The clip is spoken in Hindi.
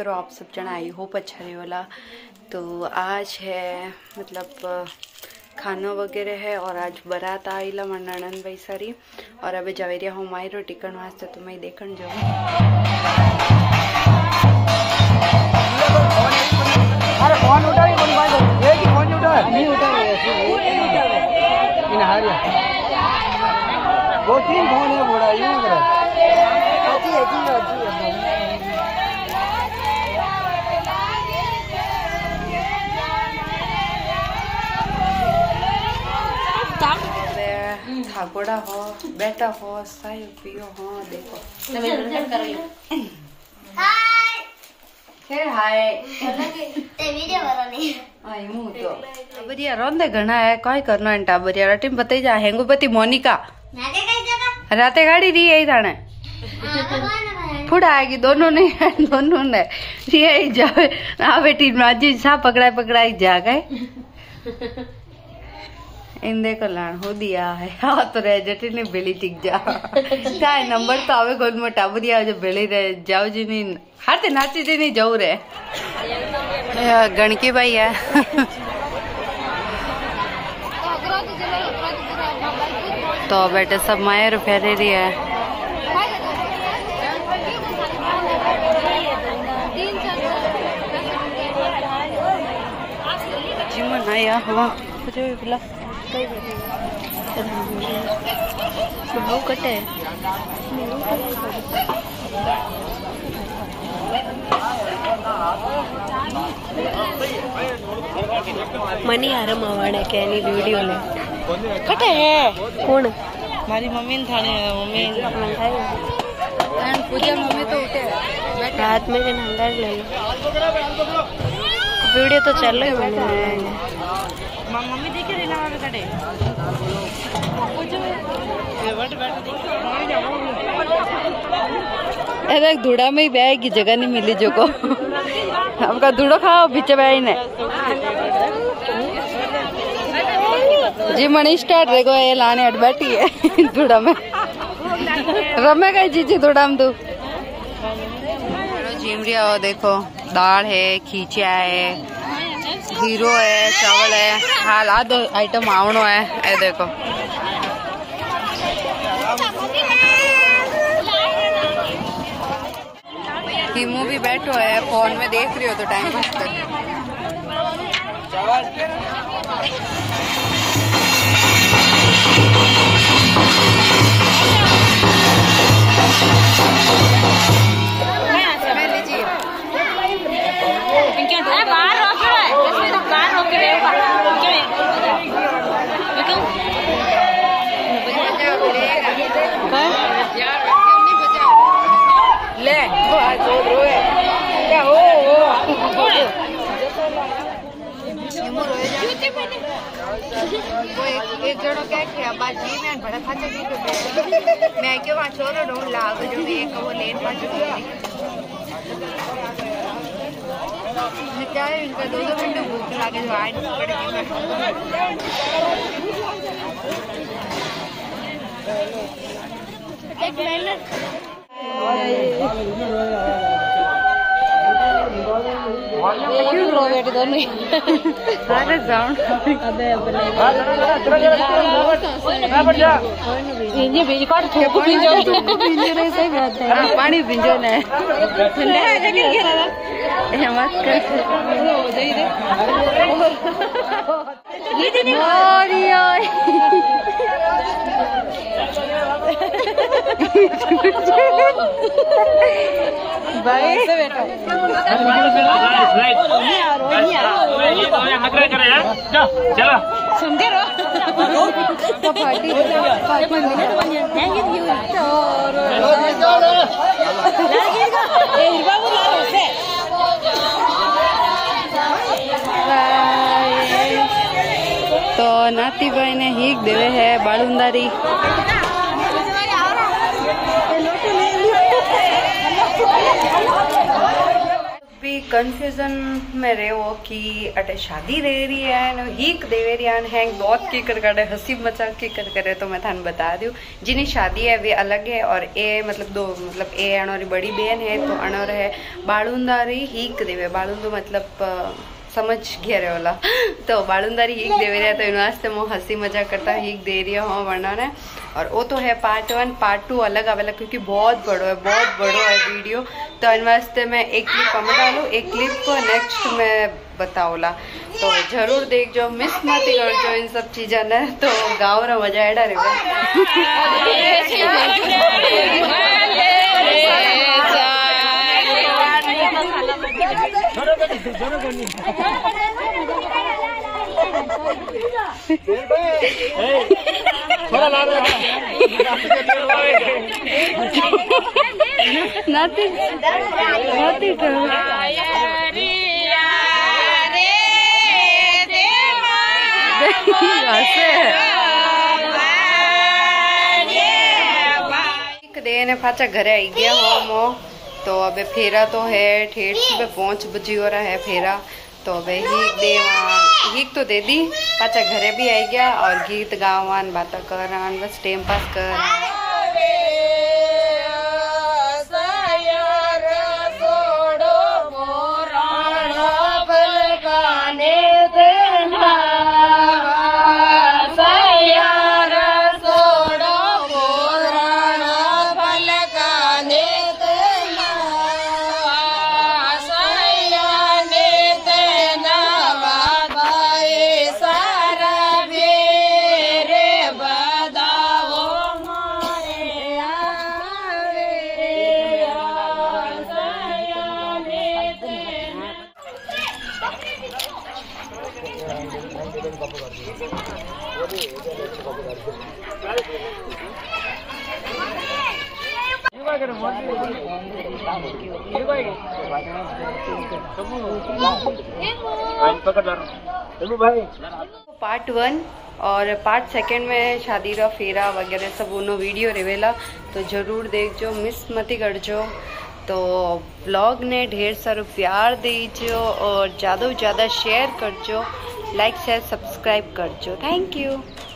करो आप सब जना, आई होप अच्छा रहे होला। तो आज है मतलब खाना वगैरह है और आज बरात आईला मार नणंद भाई सारी और अबे जवेरिया हूँ माई रोटी कण वास्ते तो मैं देखण जाऊँ। थाकोड़ा हो, बेटा हो, सायो पियो हो, देखो हाय के हाय ते वीडियो बनानी आई मु तो टबरिया रोंदे घणा है काय करनो एंटा टबरिया राती में बताई जा हेंगुपति मोनिका नाके कई जगह राते गाड़ी री आई थाने फुड़ा आगी दोनों ने री आई जावे आ बेटी माजी सा पकड़ाई पकड़ाई जा गए इन देखो लान हो दिया है। हाँ तो रह जटी ने बेली टिक जा काय नंबर तो आवे गोल में टाबू दिया जो बेली रहे जाओ जी ने हाथे नाची जी ने जाओ रे गणकी भाई है। तो बेटे सब मायर फेरे रही है। जीवन आया हवा जो बिला कई बहुत कटे मनी आराम आवाने के नहीं वीडियो ले कटे है कौन मारी मम्मी ने थाने मम्मी पूजा मम्मी तो उठे रात में के नंगर ले वीडियो तो चल रही है। मम्मी देखे रहना वहाँ पे कटे अरे धूड़ा में ही बह की जगह नहीं मिली जो को आपका धूड़ो खाओ बीच बह ने जी मनी स्टार्ट देखो ये लाने अट बैठी है धूड़ा में रमे गई जी जी धूड़ा में तू जिमरिया हो देखो दाल है खींचा है जीरो है चावल है हाल आ दो आइटम आवनो है ये देखो हिमू भी बैठो है फोन में देख रही हो तो टाइम पास कर ले क्या हो एक जड़ो क्या किया बाजी में बड़ा खा चुकी मैं क्यों वहाँ छोड़ो ढूंढ लाग जो भी एक वो लेन पा चुकी क्या है इनका 2-2 घंटे भूख लागे जो आए एक मेहनत पानी भिंजो ने भाई से बेटा राइट चलो सुनते रहो तो पार्टी 5 मिनट बनिया हैंगे यू और लगेगा ए बाबू लाओ से तो नाती भाई ने हीक देवे है बालुंदारी भी कन्फ्यूजन में रहे हो कि अटे शादी रह रही है हीक देवेरी हैंग बहुत की कर करे हसीब मजाक की कर करे। तो मैं थाने बता दूं जिनी शादी है वे अलग है और ए मतलब दो मतलब ए अणोरी बड़ी बहन है तो अणोर है बाळुंदारी हीक देवे। बाळुंदू मतलब समझ घेरे वाला तो बाळुंदारी हीक देवे रहा तो इन वास्ते मो हंसी मजाक करता हीक दे रही हो वर्णा ने। और वो तो है पार्ट वन पार्ट टू अलग आवेला क्योंकि बहुत बड़ो है वीडियो तो इन वास्ते मैं एक क्लिप हमें डालू एक क्लिप नेक्स्ट में बताओला तो जरूर देख जो मिस मत करजो इन सब चीज़ा ने। तो गाँव रा मजा है डरे फाचा घरे आई गया हो तो अबे फेरा तो है ठेठ सुबह 5 बजे हो रहा है फेरा तो अबे हीक दे हीक तो दे दी पाचा घरे भी आई गया और गीत गावान बात करान बस टाइम पास कर। पार्ट वन और पार्ट सेकेंड में शादी रा फेरा वगैरह सब उन्हों वीडियो रेवेला तो जरूर देखो मिस मती करजो। तो ब्लॉग ने ढेर सारो प्यार दीजो और ज़्यादा से ज़्यादा शेयर करजो लाइक शेयर सब्सक्राइब करजो। Thank you.